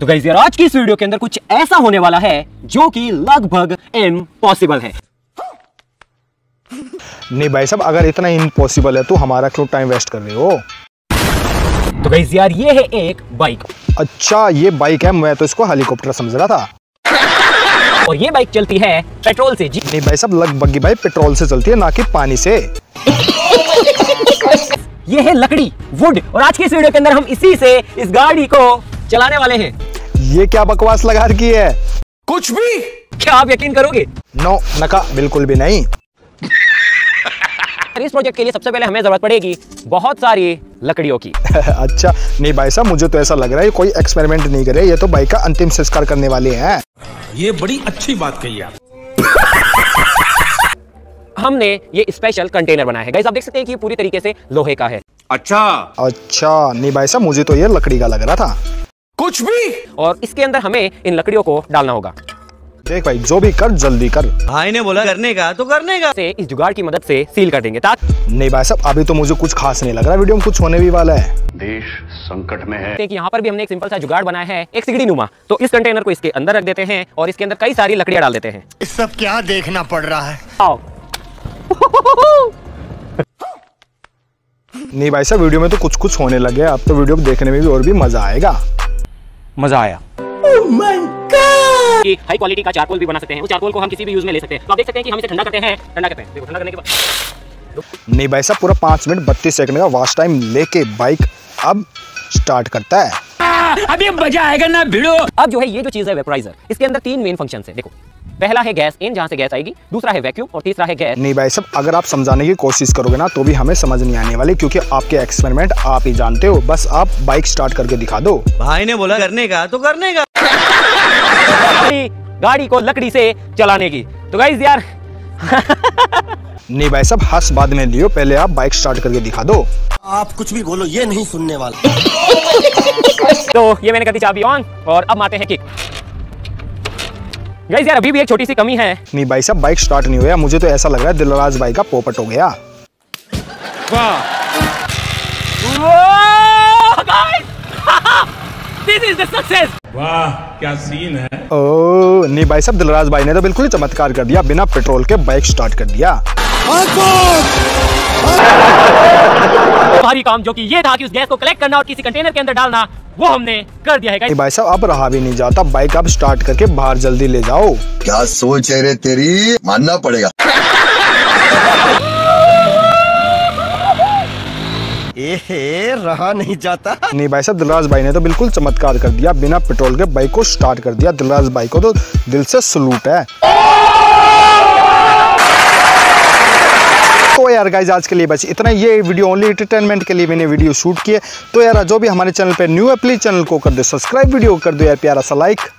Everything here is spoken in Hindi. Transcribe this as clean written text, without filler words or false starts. तो गाइस यार आज की इस वीडियो के अंदर कुछ ऐसा होने वाला है जो कि लगभग इम्पॉसिबल है। नहीं भाई साहब, अगर इतना इम्पॉसिबल है तो हमारा क्यों टाइम वेस्ट कर रहे हो। तो गाइस यार ये है एक बाइक। अच्छा ये बाइक है, मैं तो इसको हेलीकॉप्टर समझ रहा था। और ये बाइक चलती है पेट्रोल से। जी नहीं भाई साहब, लगभग भाई पेट्रोल से चलती है ना कि पानी से। ये है लकड़ी, वुड। और आज की इस वीडियो के अंदर हम इसी से इस गाड़ी को चलाने वाले हैं। ये क्या बकवास लगा रखी है। कुछ भी क्या आप यकीन करोगे? नो नका, बिल्कुल भी नहीं। इस प्रोजेक्ट के लिए सबसे पहले हमें जरूरत पड़ेगी बहुत सारी लकड़ियों की। अच्छा नहीं भाई साहब, मुझे तो ऐसा लग रहा है कोई एक्सपेरिमेंट नहीं करे, ये तो बाइक का अंतिम संस्कार करने वाले हैं। ये बड़ी अच्छी बात कही आप। हमने ये स्पेशल कंटेनर बनाया है गाइस, आप देख सकते हैं कि ये पूरी तरीके से लोहे का है। अच्छा नहीं भाई साहब, मुझे तो ये लकड़ी का लग रहा था। कुछ भी। और इसके अंदर हमें इन लकड़ियों को डालना होगा। देख भाई जो भी कर जल्दी कर, भाई ने बोला करने का तो करने का। से इस जुगाड़ की मदद से सील कर देंगे। नहीं भाई साहब, अभी तो मुझे कुछ खास नहीं लग रहा, वीडियो में कुछ होने भी वाला है। देश संकट में है। यहाँ पर भी हमने एक सिंपल सा जुगाड़ बनाया है, एक सिगड़ी नुमा। तो इस कंटेनर को इसके अंदर रख देते हैं और इसके अंदर कई सारी लकड़ियाँ डाल देते हैं। इस सब क्या देखना पड़ रहा है। नहीं भाई साहब, वीडियो में तो कुछ कुछ होने लगे, आप तो वीडियो देखने में भी और भी मजा आएगा। मजा आया। हाई क्वालिटी का चारकोल भी बना सकते हैं, उस चारकोल को हम किसी भी यूज में ले सकते हैं। तो आप देख सकते हैं कि हम इसे ठंडा करते हैं, ठंडा करते हैं, देखो ठंडा करने के बाद। नहीं भाई साहब, पूरा 5 मिनट 32 सेकंड का वास्ट टाइम लेके बाइक अब स्टार्ट करता है। अभी मजा आएगा ना भिड़ो। अब जो है ये जो चीज है वेपराइजर, इसके अंदर 3 मेन फंक्शन है। देखो पहला है गैस इन, जहाँ से गैस आएगी, दूसरा है वैक्यूम और तीसरा है गैस। नहीं भाई साहब, अगर आप समझाने की कोशिश करोगे ना तो भी हमें समझ नहीं आने वाली, क्योंकि आपके एक्सपेरिमेंट आप ही जानते हो। बस आप बाइक स्टार्ट करके दिखा दो। भाई ने बोला करने का तो करने का। गाड़ी को लकड़ी से चलाने की। तो गाइस यार नहीं भाई साहब, हंस बाद में लियो, पहले आप बाइक स्टार्ट करके दिखा दो। आप कुछ भी बोलो ये नहीं सुनने वाला। तो ये मैंने कर दी चाबी ऑन और अब मारते हैं किक। गाइस यार अभी भी एक छोटी सी कमी है। नहीं भाई साहब, बाइक स्टार्ट नहीं हुआ, मुझे तो ऐसा लग रहा है दिलराज भाई का पोपट हो गया। वाह क्या सीन है। ओह नहीं भाई साहब, दिलराज भाई ने तो बिल्कुल ही चमत्कार कर दिया, बिना पेट्रोल के बाइक स्टार्ट कर दिया। भारी काम जो कि ये था कि उस गैस को कलेक्ट करना और किसी कंटेनर के अंदर डालना, वो हमने कर दिया है। नहीं भाई साहब, अब रहा भी नहीं जाता, बाइक अब स्टार्ट करके बाहर जल्दी ले जाओ। क्या सोच है रे तेरी, मानना पड़ेगा। एहे, रहा नहीं जाता। नहीं भाई साहब, दिलराज भाई ने तो बिल्कुल चमत्कार कर दिया, बिना पेट्रोल के बाइक को स्टार्ट कर दिया। दिलराज भाई को तो दिल से सलूट है। तो यार गाइज आज के लिए बस इतना, ये वीडियो ओनली एंटरटेनमेंट के लिए मैंने वीडियो शूट किए। तो यार जो भी हमारे चैनल पे न्यू है, प्लीज चैनल को कर दो सब्सक्राइब, वीडियो कर दो यार प्यारा सा लाइक।